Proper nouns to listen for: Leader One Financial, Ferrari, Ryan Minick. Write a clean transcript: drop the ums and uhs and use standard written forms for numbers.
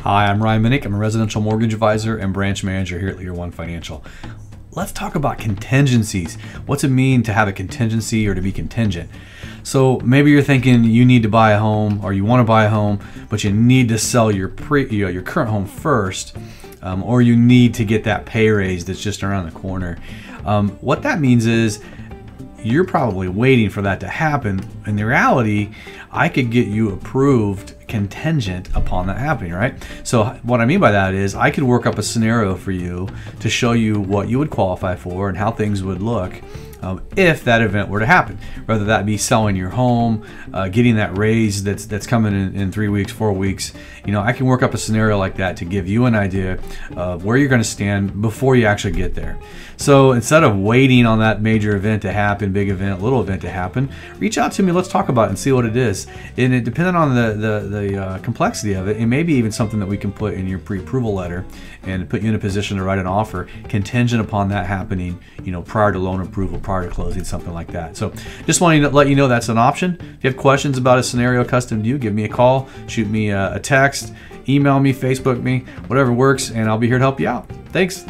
Hi, I'm Ryan Minick. I'm a residential mortgage advisor and branch manager here at Leader One Financial. Let's talk about contingencies. What's it mean to have a contingency or to be contingent? So maybe you're thinking you need to buy a home or you want to buy a home, but you need to sell your current home first, or you need to get that pay raise that's just around the corner. What that means is you're probably waiting for that to happen. In the reality, I could get you approved contingent upon that happening, right? So what I mean by that is I could work up a scenario for you to show you what you would qualify for and how things would look if that event were to happen, whether that be selling your home, getting that raise that's coming in 3 weeks, 4 weeks. You know, I can work up a scenario like that to give you an idea of where you're going to stand before you actually get there. So instead of waiting on that major event to happen, big event, little event to happen, reach out to me. Let's talk about it and see what it is. And it depending on the complexity of it, it may be even something that we can put in your pre-approval letter and put you in a position to write an offer contingent upon that happening, you know, prior to loan approval, prior to closing, something like that. So just wanting to let you know that's an option. If you have questions about a scenario custom to you, give me a call, shoot me a text, email me, Facebook me, whatever works, and I'll be here to help you out. Thanks.